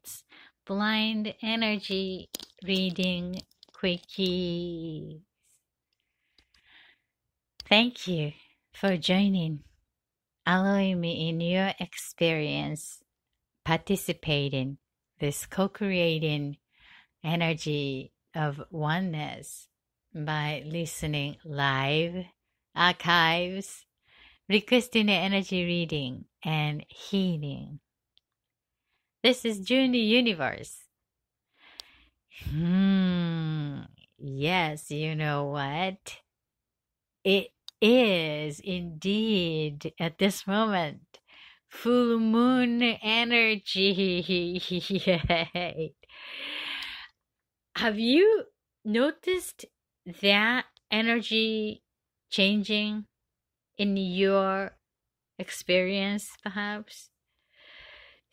it's Blind Energy Reading Quickies. Thank you for joining, allowing me in your experience, participating this co-creating energy of oneness by listening live, archives, requesting the energy reading and healing. This is June Universe. Yes, you know what? It is indeed at this moment full moon energy. Yay. Have you noticed that energy changing in your experience, perhaps?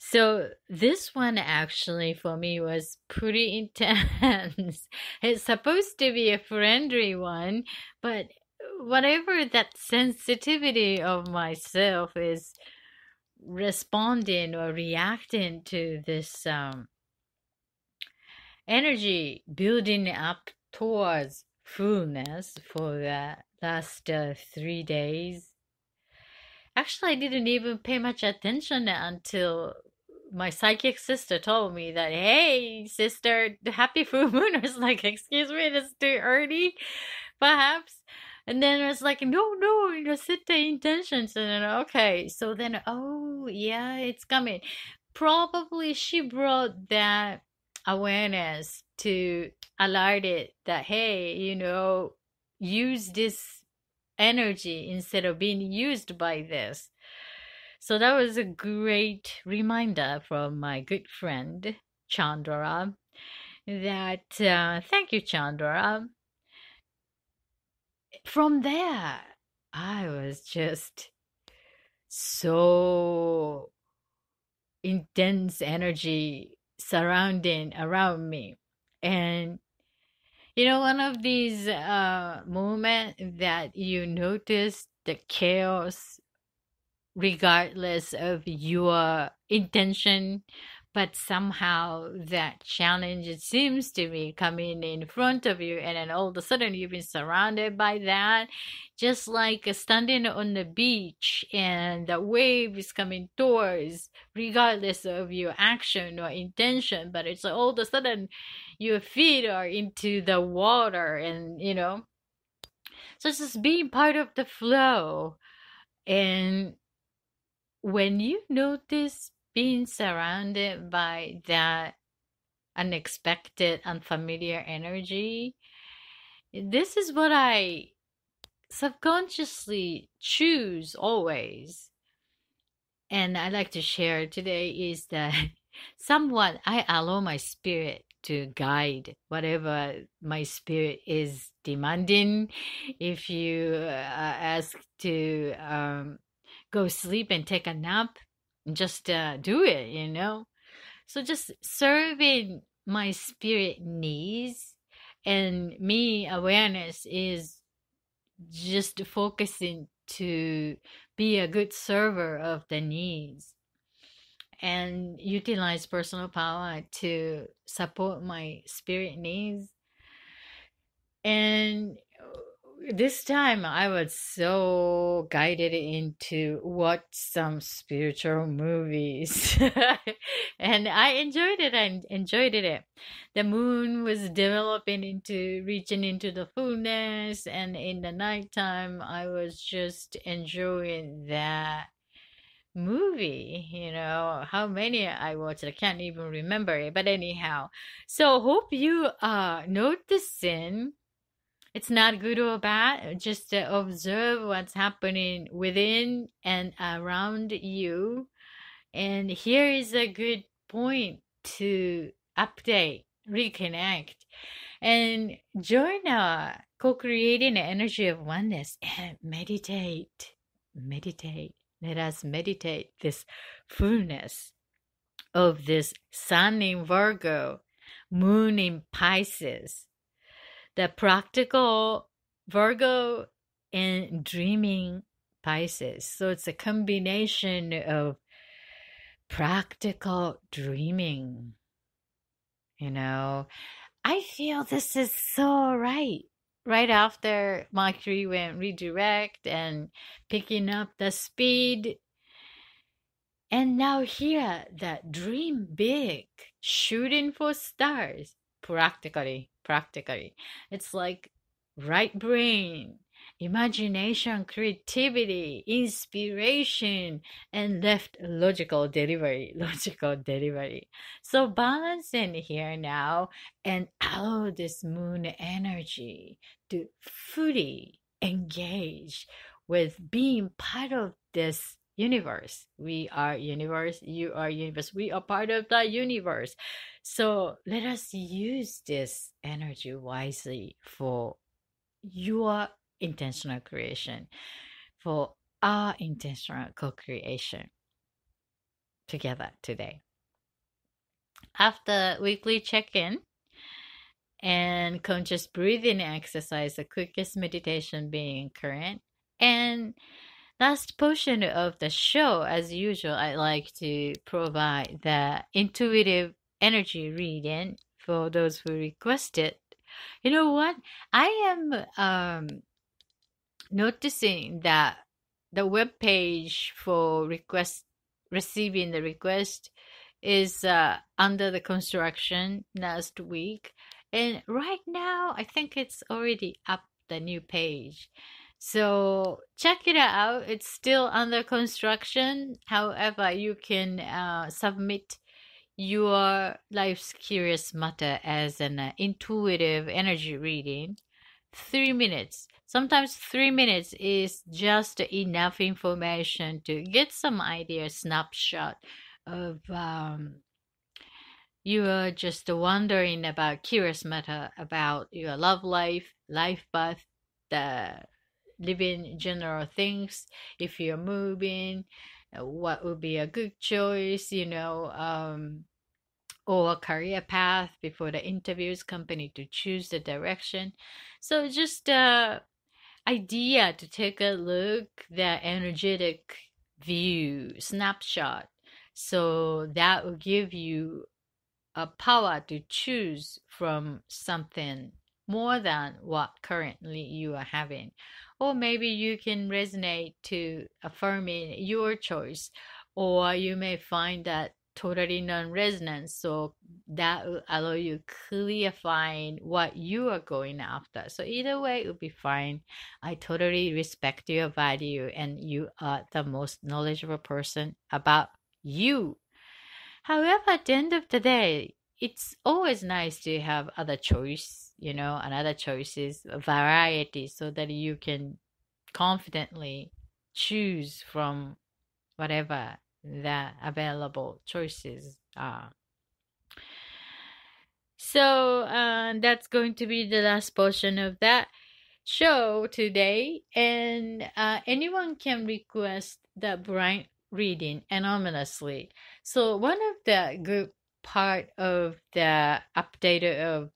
So this one actually for me was pretty intense. It's supposed to be a friendly one, but whatever that sensitivity of myself is responding or reacting to this energy building up towards fullness for the last 3 days. Actually, I didn't even pay much attention until my psychic sister told me that, hey, sister, happy full moon. I was like, excuse me, it's too early, perhaps. And then I was like, no, you know, set the intentions. And then, okay, so then, oh, yeah, it's coming. Probably she brought that awareness to alert it that, hey, you know, use this energy instead of being used by this. So that was a great reminder from my good friend Chandra that thank you, Chandra. From there, I was just so intense energy surrounding around me. And you know, one of these moments that you notice the chaos regardless of your intention, but somehow that challenge, it seems to me, coming in front of you, and then all of a sudden you've been surrounded by that, just like standing on the beach and the wave is coming towards, regardless of your action or intention, but it's all of a sudden your feet are into the water, and you know, so it's just being part of the flow. And when you notice being surrounded by that unexpected, unfamiliar energy, this is what I subconsciously choose always. And I like to share today is that somewhat I allow my spirit to guide whatever my spirit is demanding. If you ask to go sleep and take a nap, just do it, you know. So just serving my spirit needs, and me awareness is just focusing to be a good server of the needs and utilize personal power to support my spirit needs. And this time I was so guided into watch some spiritual movies and I enjoyed it. The moon was developing into reaching into the fullness, and in the nighttime I was just enjoying that movie. You know how many I watched, I can't even remember it, but anyhow, so hope you noticing. It's not good or bad, just observe what's happening within and around you. And here is a good point to update, reconnect, and join our co-creating energy of oneness and meditate. Let us meditate this fullness of this sun in Virgo, moon in Pisces, the practical Virgo and dreaming Pisces. So it's a combination of practical dreaming. You know, I feel this is so right. Right after Mercury went redirect and picking up the speed. And now here, that dream big, shooting for stars, practically. It's like right brain, imagination, creativity, inspiration, and left logical delivery. So balance in here now and allow this moon energy to fully engage with being part of this universe. We are universe, you are universe, we are part of the universe. So let us use this energy wisely for your intentional creation, for our intentional co-creation together today. After weekly check-in and conscious breathing exercise, the quickest meditation being current, and last portion of the show, as usual, I like to provide the intuitive energy reading for those who request it. You know what? I am noticing that the webpage for receiving the request is under the construction last week. And right now, I think it's already up, the new page. So check it out. It's still under construction. However, you can submit your life's curious matter as an intuitive energy reading. 3 minutes. Sometimes 3 minutes is just enough information to get some idea, snapshot of you are just wondering about curious matter, about your love life, life path, the living general things. If you're moving, what would be a good choice, you know, or career path before the interviews, company to choose the direction. So just idea to take a look, the energetic view, snapshot. So that will give you a power to choose from something more than what currently you are having. Or maybe you can resonate to affirming your choice, or you may find that totally non-resonance, so that will allow you clarifying what you are going after. So either way, it will be fine. I totally respect your value, and you are the most knowledgeable person about you. However, at the end of the day, it's always nice to have other choice, you know, another choices, variety, so that you can confidently choose from whatever the available choices are. So that's going to be the last portion of that show today. And anyone can request the brain reading anonymously. So one of the group part of the update of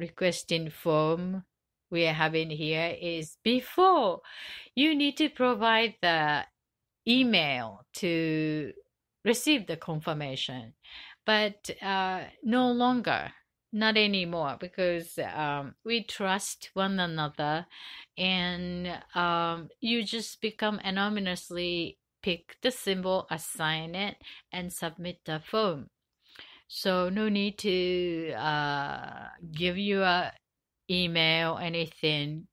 requesting form we are having here is, before you need to provide the email to receive the confirmation, but no longer, not anymore, because we trust one another, and you just become anonymously pick the symbol, assign it, and submit the form. So no need to give you an email, anything.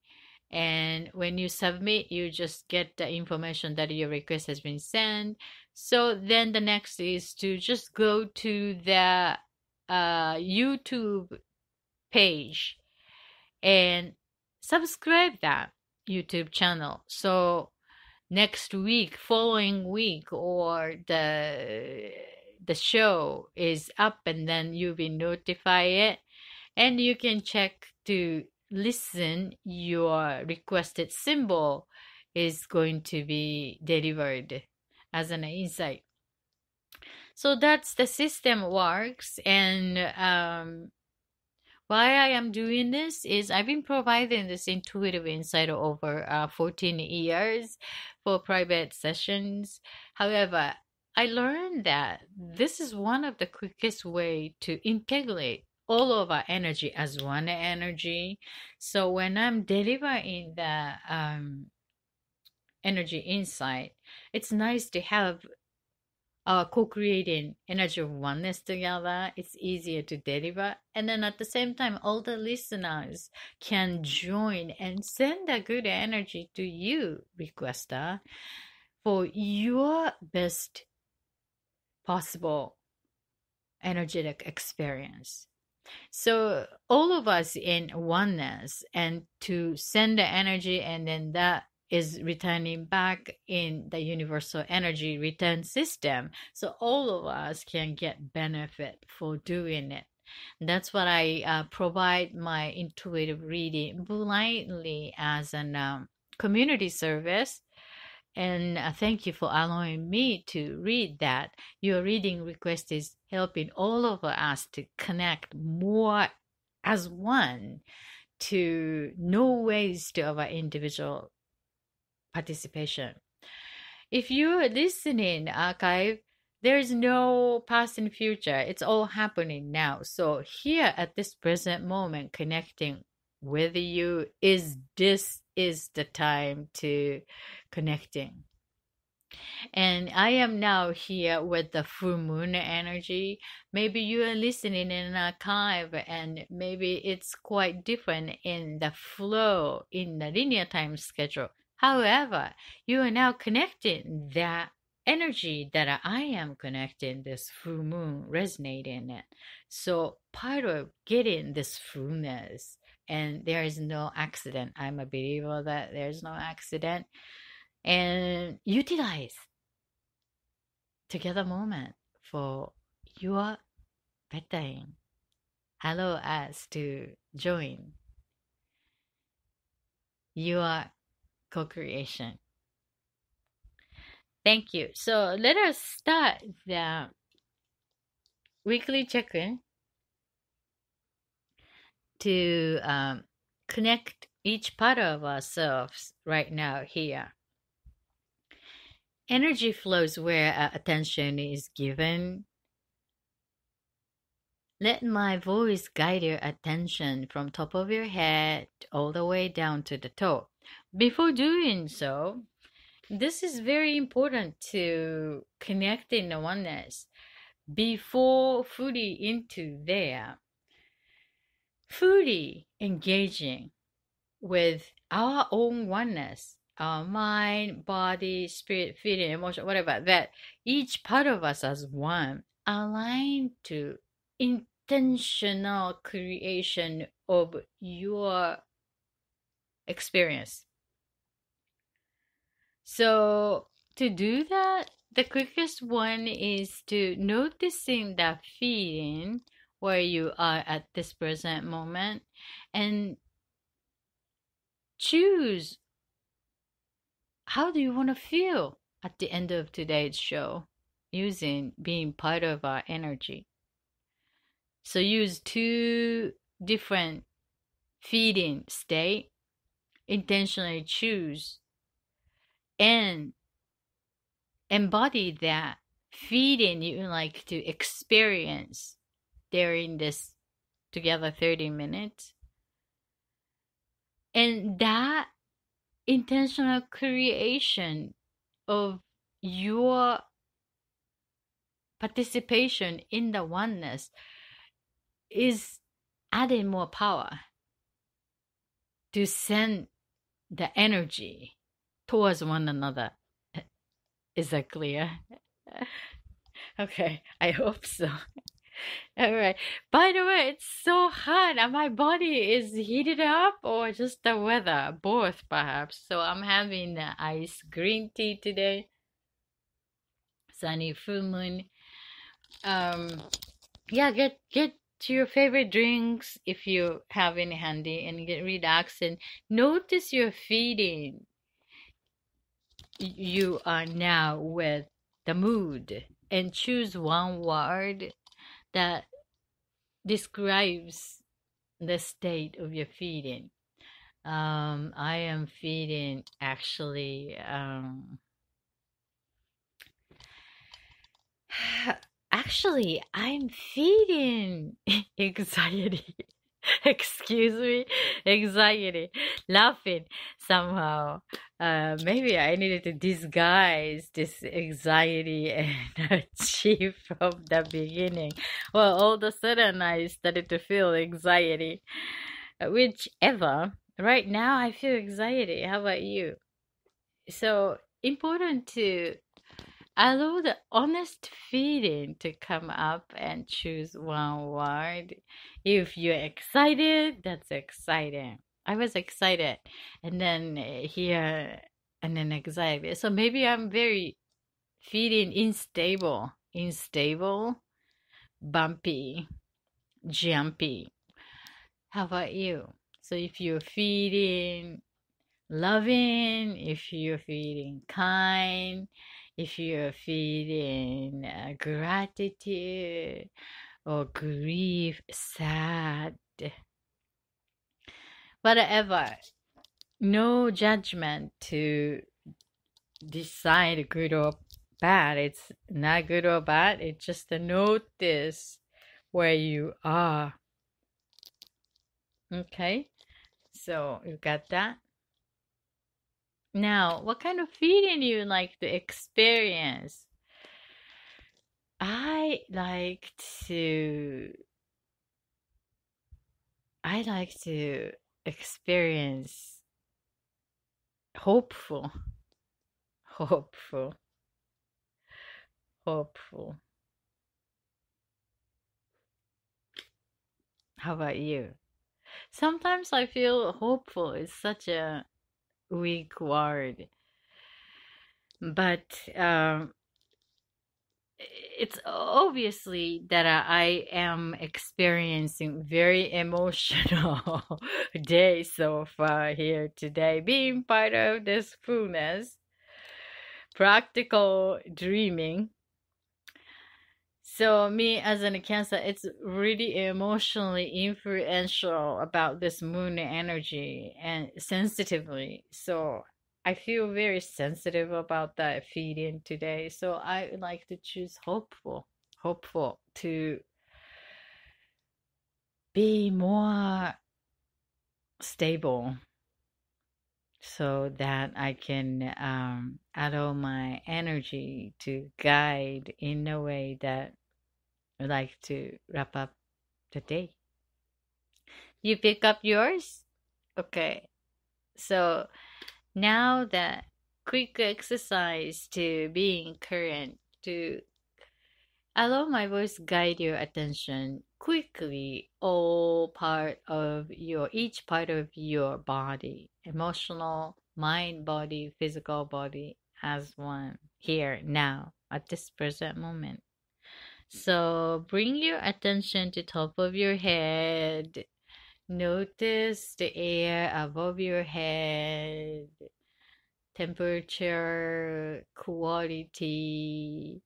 And when you submit, you just get the information that your request has been sent. So then the next is to just go to the YouTube page and subscribe that YouTube channel. So next week, following week, or the show is up, and then you'll be notified it, and you can check to listen. Your requested symbol is going to be delivered as an insight. So that's the system works. And why I am doing this is I've been providing this intuitive insight over 14 years for private sessions. However, I learned that this is one of the quickest way to integrate all of our energy as one energy. So when I'm delivering the energy insight, it's nice to have co-creating energy of oneness together. It's easier to deliver, and then at the same time all the listeners can join and send a good energy to you, requester, for your best possible energetic experience. So all of us in oneness, and to send the energy, and then that is returning back in the universal energy return system. So all of us can get benefit for doing it. That's what I provide my intuitive reading blindly as a community service. And thank you for allowing me to read that. Your reading request is helping all of us to connect more as one, to no waste of our individual participation. If you are listening archive, there is no past and future. It's all happening now. So here at this present moment, connecting with you is the time to connecting. And I am now here with the full moon energy. Maybe you are listening in an archive, and maybe it's quite different in the flow, in the linear time schedule. However, you are now connecting that energy that I am connecting, this full moon, resonating it. So part of getting this fullness, and there is no accident. I'm a believer that there is no accident. And utilize together moment for your bettering. Allow us to join your co-creation. Thank you. So let us start the weekly check-in to connect each part of ourselves right now here. Energy flows where our attention is given. Let my voice guide your attention from top of your head all the way down to the toe. Before doing so, this is very important to connect in the oneness before fully into there. Fully engaging with our own oneness, our mind, body, spirit, feeling, emotion, whatever, that each part of us as one, aligned to intentional creation of your experience. So to do that, the quickest one is to noticing that feeling where you are at this present moment, and choose how do you want to feel at the end of today's show using being part of our energy. So use two different feeling state, intentionally choose and embody that feeling you like to experience during this together 30 minutes. And that intentional creation of your participation in the oneness is adding more power to send the energy towards one another. Is that clear? Okay, I hope so. All right. By the way, it's so hot. My body is heated up, or just the weather, both perhaps. So I'm having the ice green tea today. Sunny full moon. Get to your favorite drinks if you have any handy, and get relaxed and notice your feeling. You are now with the mood, and choose one word that describes the state of your feeling. I am feeling actually Actually, I'm feeling anxiety. Excuse me, anxiety, laughing somehow. Maybe I needed to disguise this anxiety energy from the beginning. Well, all of a sudden I started to feel anxiety. Whichever, right now I feel anxiety. How about you? So important to allow the honest feeling to come up and choose one word. If you're excited, that's exciting. I was excited, and then here, and then anxiety. So maybe I'm very feeling unstable, bumpy, jumpy. How about you? So if you're feeling loving, if you're feeling kind, if you're feeling gratitude or grief, sad, whatever, no judgment to decide good or bad. It's not good or bad. It's just to notice where you are. Okay, so you got that? Now, what kind of feeling you like to experience? I like to experience hopeful. How about you? Sometimes I feel hopeful is such a weak word, but it's obviously that I am experiencing very emotional day so far here today, being part of this fullness, practical dreaming. So me as a Cancer, it's really emotionally influential about this moon energy and sensitively. So I feel very sensitive about that feeling today. So I like to choose hopeful to be more stable so that I can allow my energy to guide in a way that I like to wrap up the day. You pick up yours? Okay. So now that quick exercise to being current, to allow my voice guide your attention quickly each part of your body, emotional, mind, body, physical body as one here now at this present moment. So bring your attention to top of your head. Notice the air above your head, temperature, quality,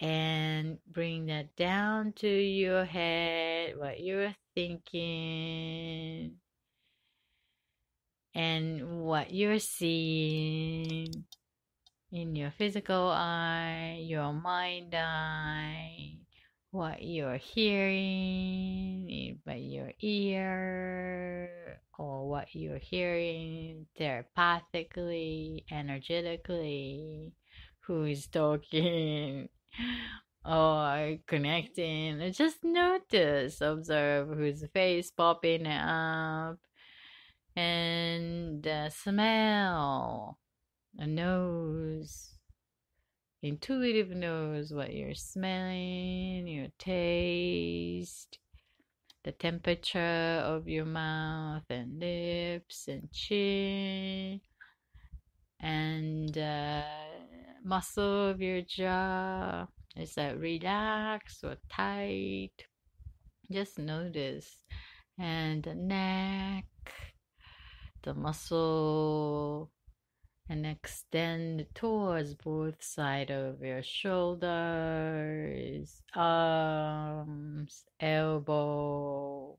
and bring that down to your head, what you're thinking and what you're seeing in your physical eye, your mind eye, what you're hearing by your ear, or what you're hearing telepathically, energetically, who is talking or connecting. Just notice, observe whose face popping up, and the smell, a nose, intuitive nose, what you're smelling, your taste, the temperature of your mouth and lips and chin, and muscle of your jaw, is that relaxed or tight? Just notice. And the neck, the muscle, and extend towards both sides of your shoulders, arms, elbow,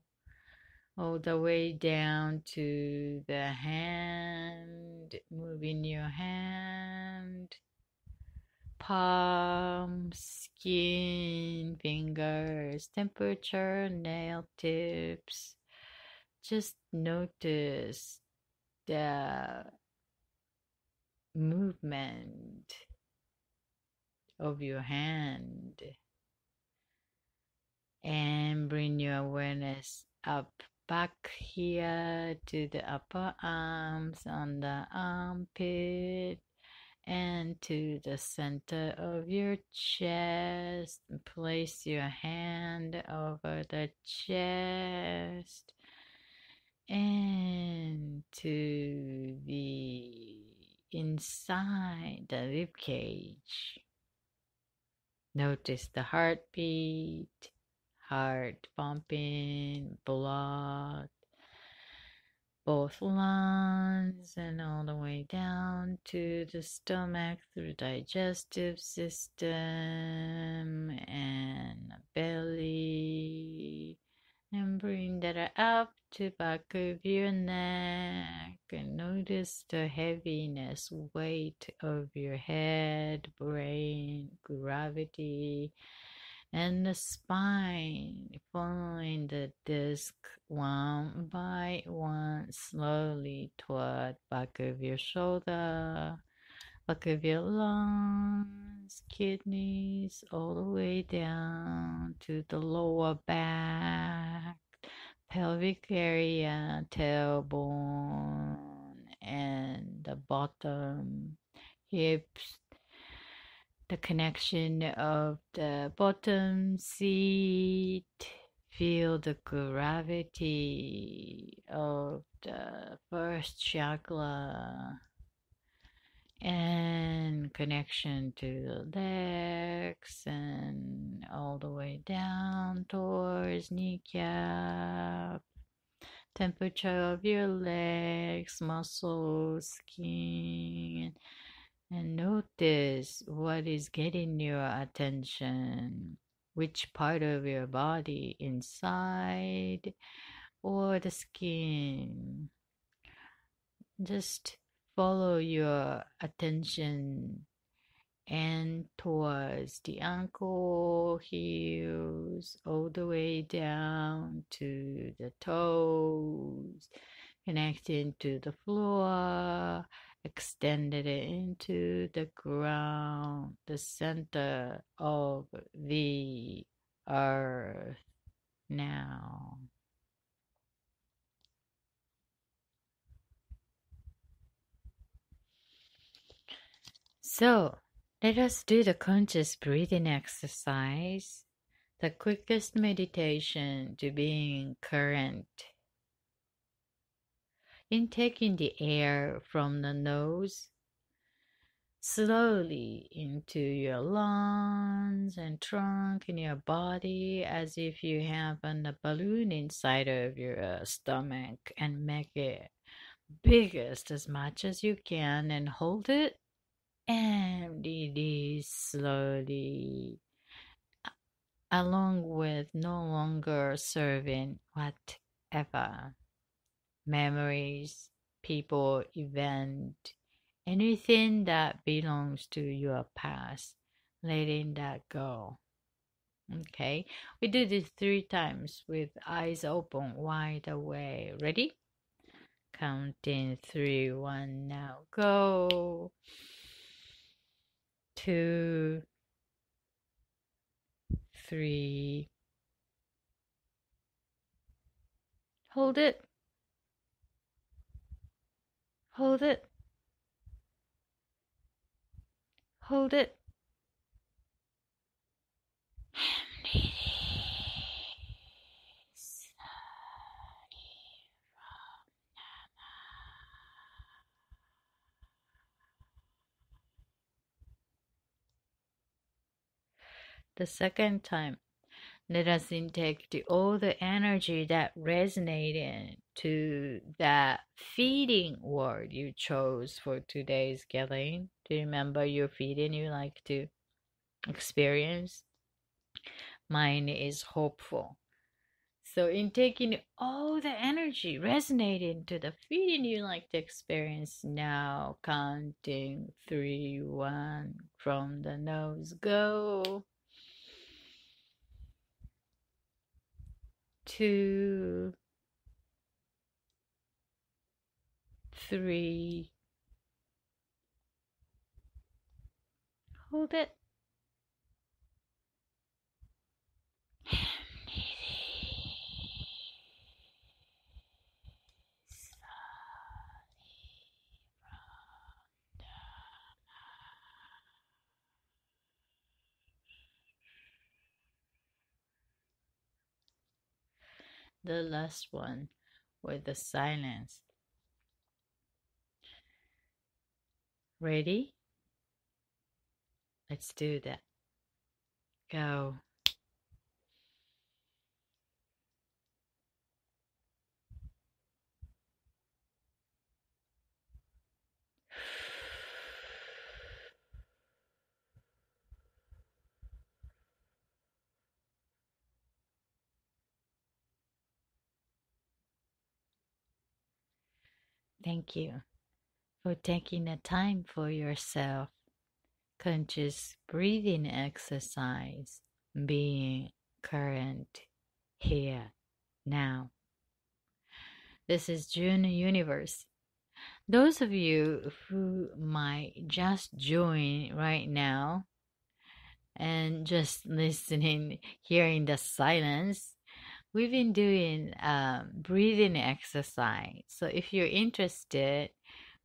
all the way down to the hand, moving your hand, palm, skin, fingers, temperature, nail tips. Just notice the movement of your hand and bring your awareness up back here to the upper arms, on the armpit, and to the center of your chest. Place your hand over the chest and to the inside the rib cage. Notice the heartbeat, heart pumping, blood, both lungs, and all the way down to the stomach through digestive system and belly, and bring that up to back of your neck, and notice the heaviness, weight of your head, brain, gravity, and the spine, following the disc one by one, slowly toward back of your shoulder, back of your lungs, kidneys, all the way down to the lower back, pelvic area, tailbone, and the bottom, hips. The connection of the bottom seat. Feel the gravity of the first chakra and connection to the legs and all the way down towards kneecap. Temperature of your legs, muscles, skin. And notice what is getting your attention, which part of your body, inside or the skin. Just follow your attention and towards the ankle, heels, all the way down to the toes, connecting to the floor. Extended it into the ground, the center of the earth now. So, let us do the conscious breathing exercise, the quickest meditation to being current. In taking the air from the nose slowly into your lungs and trunk in your body, as if you have a balloon inside of your stomach, and make it biggest as much as you can and hold it and release slowly, along with no longer serving whatever. Memories, people, event, anything that belongs to your past, letting that go. Okay, we do this 3 times with eyes open, wide awake. Ready? Counting 3, 1, now go. 2, 3. Hold it. Hold it. Hold it. And release slowly from Nama. The second time, let us intake all the energy that resonated to that feeding word you chose for today's gathering. Do you remember your feeding you like to experience? Mine is hopeful. So in taking all the energy, resonating to the feeling you like to experience now, counting 3, 1, from the nose, go. 2, 3. Hold it. The last one with the silence. Ready? Let's do that. Go. Thank you for taking the time for yourself. Conscious breathing exercise, being current here now. This is June Universe. Those of you who might just join right now and just listening, hearing the silence, we've been doing breathing exercise. So if you're interested,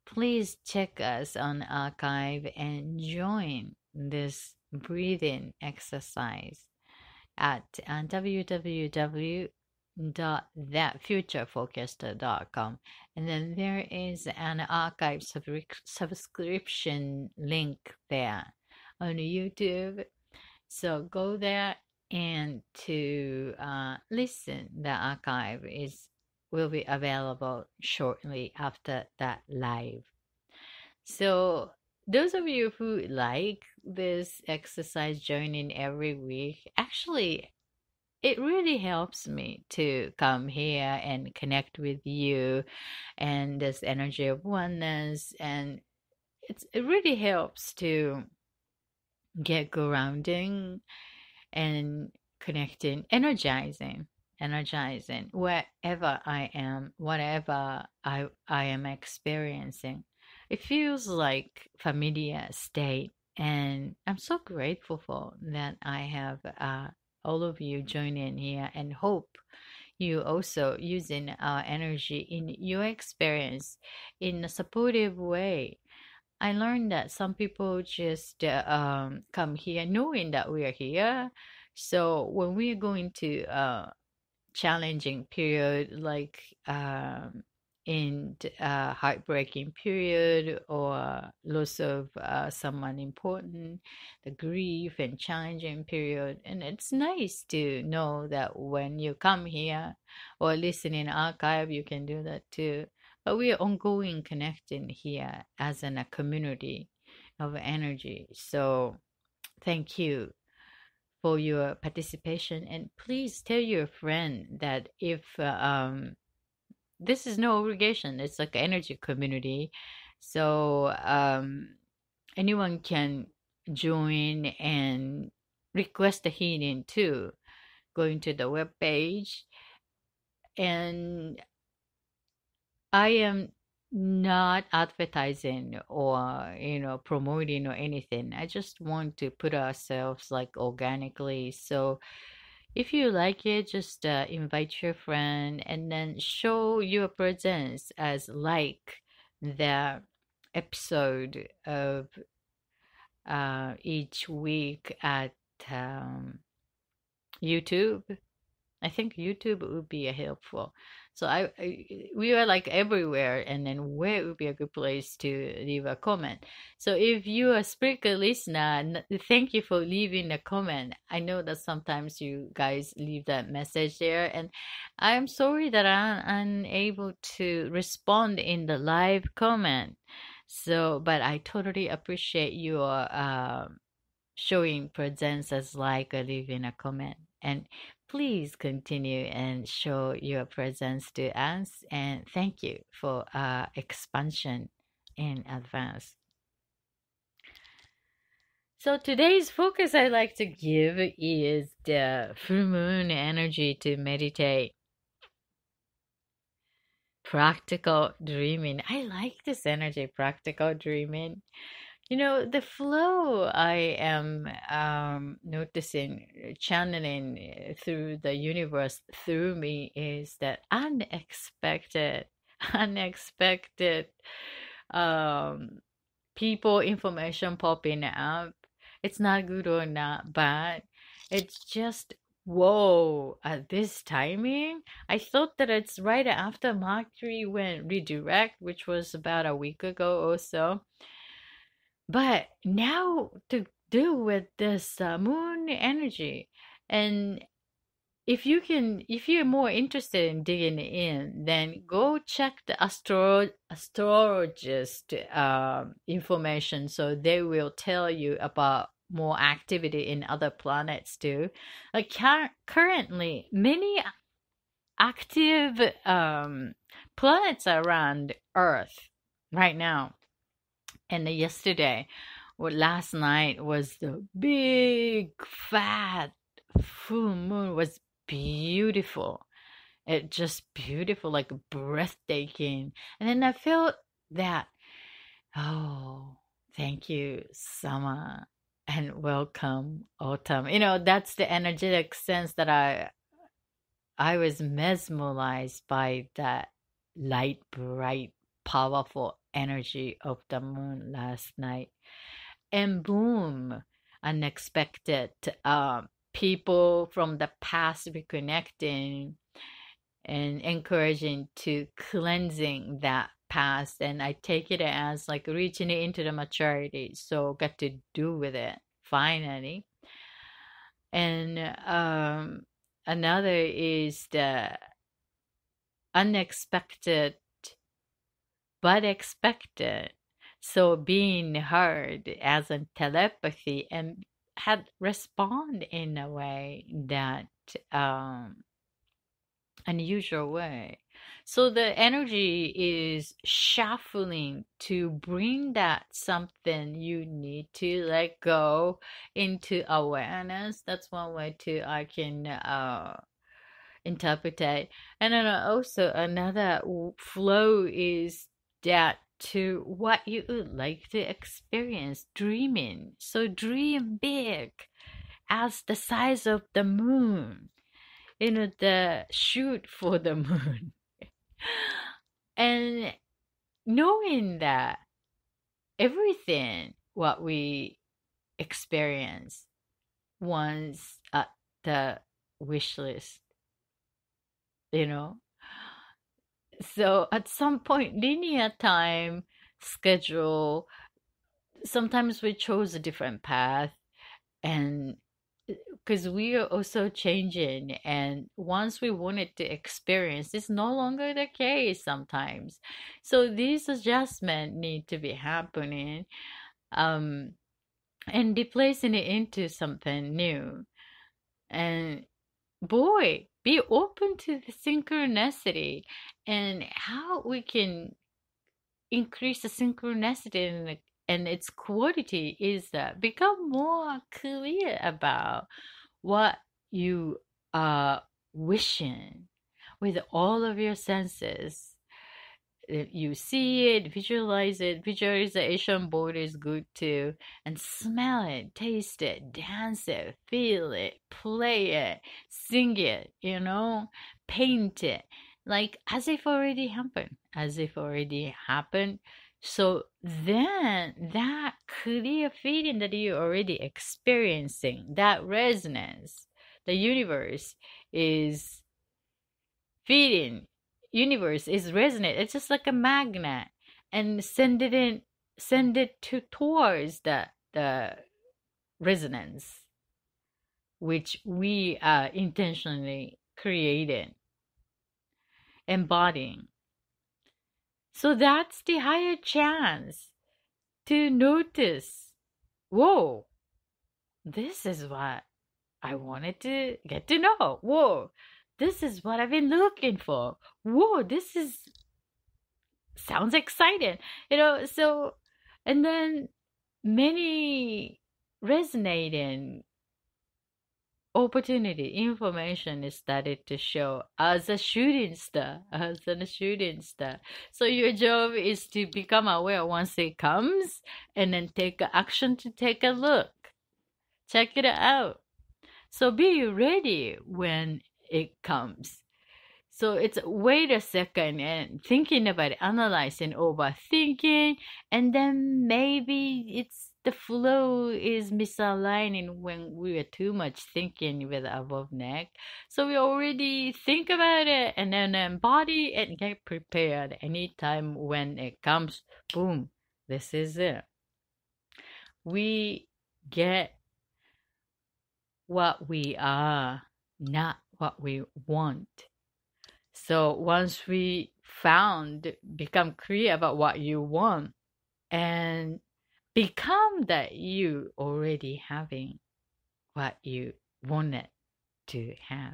please check us on archive and join this breathing exercise at www.TheFutureForecaster.com, and then there is an archive subscription link there on YouTube. So go there and to listen. The archive will be available shortly after that live. So those of you who like this exercise, joining every week, actually it really helps me to come here and connect with you and this energy of oneness, and it really helps to get grounding and connecting, energizing wherever I am, whatever I am experiencing. It feels like familiar state, and I'm so grateful for that. I have all of you join in here, and hope you also using our energy in your experience in a supportive way. I learned that some people just come here knowing that we are here. So when we are going to challenging period, like in heartbreaking period, or loss of someone important, the grief and challenging period, and it's nice to know that when you come here or listen in archive, you can do that too. But we are ongoing connecting here as in a community of energy. So thank you for your participation, and please tell your friend that if this is no obligation, it's like an energy community, so anyone can join and request a healing too. Going to the web page, and I am not advertising or promoting or anything. I just want to put ourselves like organically. So if you like it, just invite your friend, and then show your presence as like the episode of each week at YouTube. I think YouTube would be helpful. So we are like everywhere, and then where would be a good place to leave a comment. So if you are a Spreaker listener, thank you for leaving a comment. I know that sometimes you guys leave that message there, and I'm sorry that I'm unable to respond in the live comment. So, but I totally appreciate your showing presence as like or leaving a comment. And Please continue and show your presence to us, and thank you for expansion in advance. So today's focus I like to give is the full moon energy to meditate. Practical dreaming. I like this energy, practical dreaming. You know, the flow I am noticing, channeling through the universe, through me, is that unexpected people, information popping up. It's not good or not bad. It's just, whoa, at this timing? I thought that it's right after Mercury went redirect, which was about a week ago or so. But now to do with this moon energy, and if you're more interested in digging in, then go check the astrologist information, so they will tell you about more activity in other planets too. Currently, many active planets around Earth right now. And yesterday, or last night, was the big fat full moon. Was beautiful. It just beautiful, like breathtaking. And then I felt that, oh, thank you, summer, and welcome, autumn. You know, that's the energetic sense that I was mesmerized by, that light, bright, powerful energy of the moon last night. And boom, unexpected people from the past reconnecting and encouraging to cleansing that past. And I take it as like reaching into the maturity, so got to do with it finally. And another is the unexpected but expected, so being heard as a telepathy, and had respond in a way that unusual way. So the energy is shuffling to bring that something you need to let go into awareness. That's one way too I can interpret it. And then also another flow is that to what you would like to experience, dreaming. So dream big as the size of the moon, you know, the shoot for the moon. And knowing that everything what we experience once at the wish list, you know. So at some point, linear time schedule, sometimes we chose a different path, and because we are also changing, and once we wanted to experience, it's no longer the case sometimes. So these adjustments need to be happening, and replacing it into something new. And boy, be open to the synchronicity and how we can increase the synchronicity and its quality is that become more clear about what you are wishing with all of your senses. You see it, visualize it. Visualization board is good too. And smell it, taste it, dance it, feel it, play it, sing it, you know, paint it. Like as if already happened. So then that clear feeling that you're already experiencing, that resonance, the universe is resonant. It's just like a magnet, and send it towards the resonance which we are intentionally created, embodying. So that's the higher chance to notice, whoa, this is what I wanted to get to know. Whoa, this is what I've been looking for. Whoa, this is sounds exciting, you know. So, and then many resonating opportunity information is started to show as a shooting star, So your job is to become aware once it comes and then take action to take a look. Check it out. So be ready when it comes. So it's wait a second and thinking about it, analyzing, overthinking, and then maybe it's the flow is misaligning when we are too much thinking with above neck. So we already think about it and then embody and get prepared anytime when it comes. Boom, this is it. We get what we are, not what we want. So once we become clear about what you want and become that you already having what you wanted to have.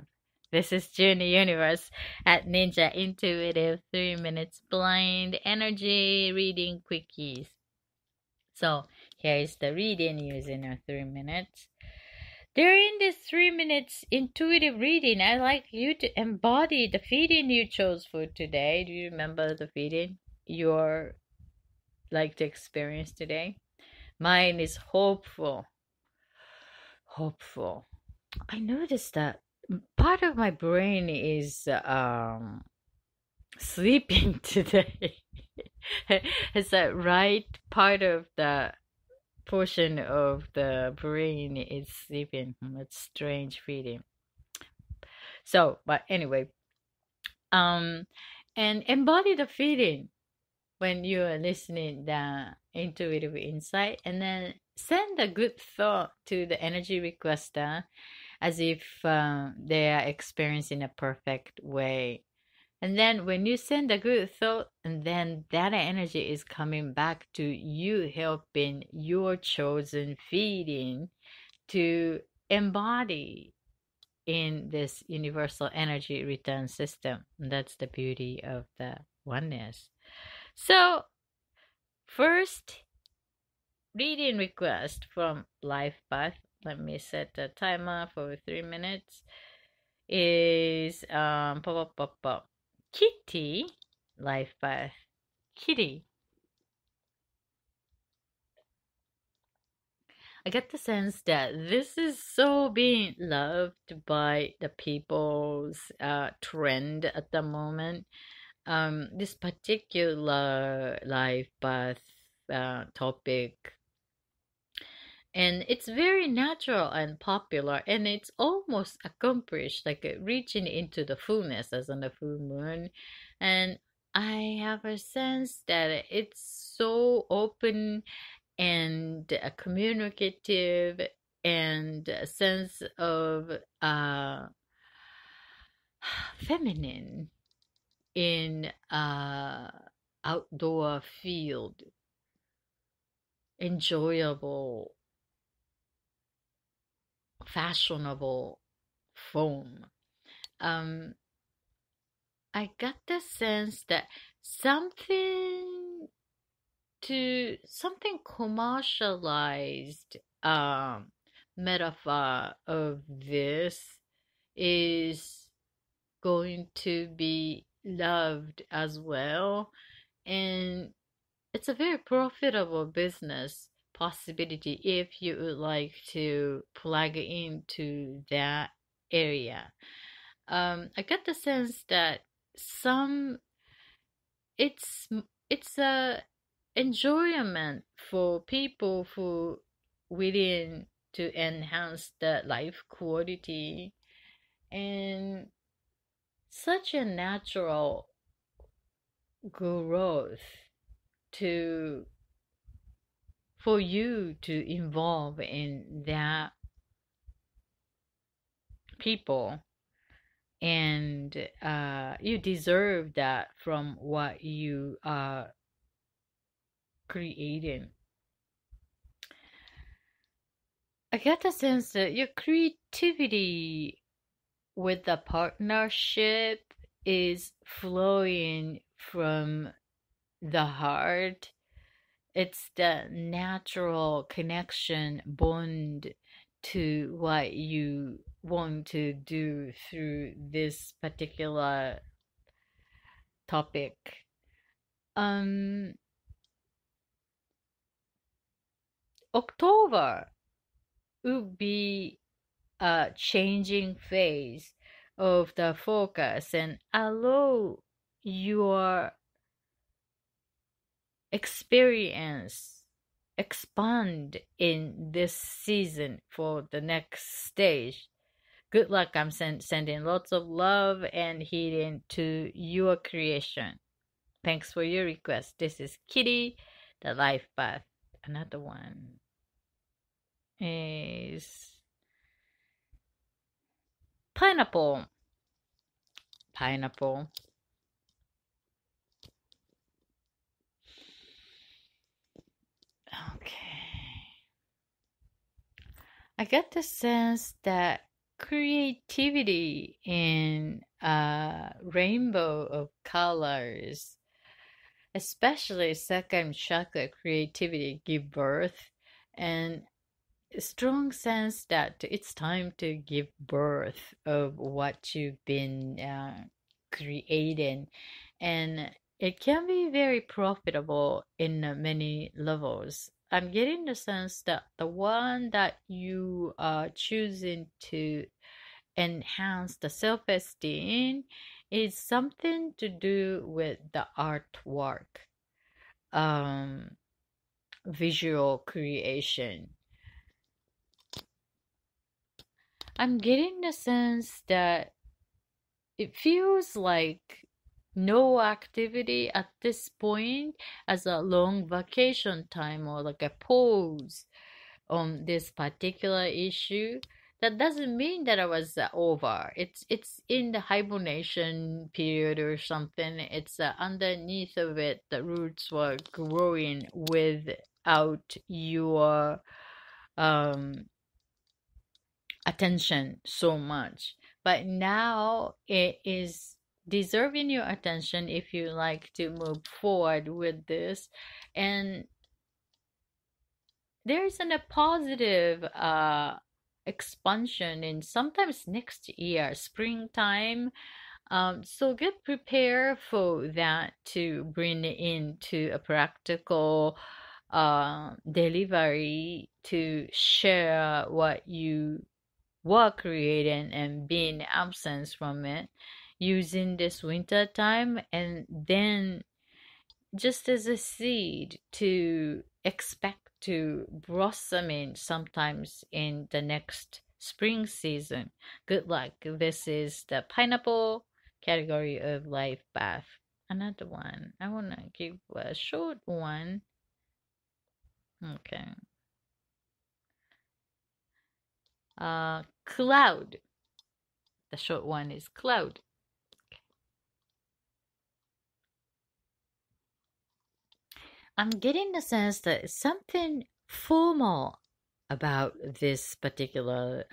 This is June Universe at Ninja Intuitive 3 minutes blind energy reading quickies. So here is the reading using our 3 minutes. During this 3 minutes intuitive reading, I'd like you to embody the feeling you chose for today. Do you remember the feeling you're like to experience today? Mine is hopeful. Hopeful. I noticed that part of my brain is sleeping today. It's that right part of the portion of the brain is sleeping. That's strange feeling. So, but anyway, and embody the feeling when you are listening the intuitive insight, and then send a good thought to the energy requester as if they are experiencing a perfect way. And then when you send a good thought, and then that energy is coming back to you, helping your chosen feeling to embody in this universal energy return system. And that's the beauty of the oneness. So, first reading request from Life Path. Let me set the timer for 3 minutes. Is Kitty, Life Path. Kitty. I get the sense that this is so being loved by the people's trend at the moment. This particular Life Path topic. And it's very natural and popular, and it's almost accomplished, like reaching into the fullness as on the full moon. And I have a sense that it's so open and communicative and a sense of feminine in outdoor field, enjoyable, fashionable foam. I got the sense that something commercialized metaphor of this is going to be loved as well, and it's a very profitable business possibility if you would like to plug into that area. I got the sense that it's a enjoyment for people who willing to enhance the life quality, and such a natural growth for you to involve in that people, and you deserve that from what you are creating. I get the sense that your creativity with the partnership is flowing from the heart. It's the natural connection bond to what you want to do through this particular topic. October would be a changing phase of the focus, and allow your experience expand in this season for the next stage. Good luck. I'm sending lots of love and healing to your creation. Thanks for your request. This is Kitty, the Life Path. Another one is pineapple. Pineapple. Okay. I get the sense that creativity in a rainbow of colors, especially second chakra creativity, give birth, and a strong sense that it's time to give birth of what you've been creating, and it can be very profitable in many levels. I'm getting the sense that the one that you are choosing to enhance the self-esteem is something to do with the artwork, visual creation. I'm getting the sense that it feels like no activity at this point as a long vacation time, or like a pause on this particular issue. That doesn't mean that I was over. It's in the hibernation period or something. It's underneath of it, the roots were growing without your attention so much. But now it is deserving your attention if you like to move forward with this. And there is a positive expansion in sometimes next year, springtime. So get prepared for that to bring into a practical delivery, to share what you were creating and being absent from it using this winter time, and then just as a seed to expect to blossoming sometimes in the next spring season. Good luck. This is the pineapple category of Life Bath. Another one. I want to give a short one. Okay. Cloud. The short one is cloud. I'm getting the sense that something formal about this particular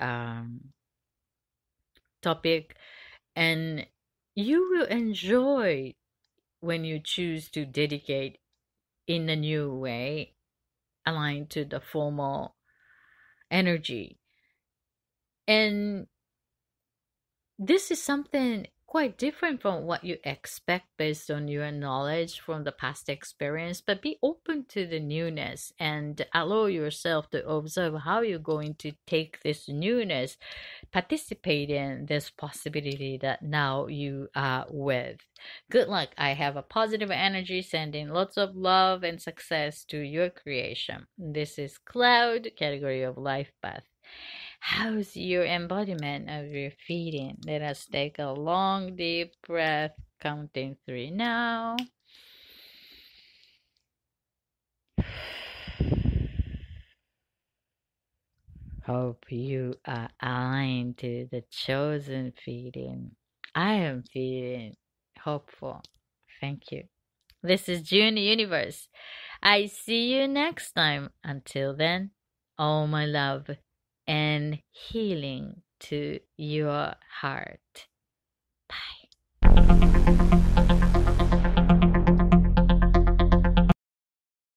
topic, and you will enjoy when you choose to dedicate in a new way aligned to the formal energy. And this is something quite different from what you expect based on your knowledge from the past experience, but be open to the newness and allow yourself to observe how you're going to take this newness, participate in this possibility that now you are with. Good luck. I have a positive energy, sending lots of love and success to your creation. This is cloud category of Life Path. How's your embodiment of your feeling? Let us take a long, deep breath, counting 3 now. Hope you are aligned to the chosen feeling. I am feeling hopeful. Thank you. This is June Universe. I see you next time. Until then, all my love. and healing to your heart.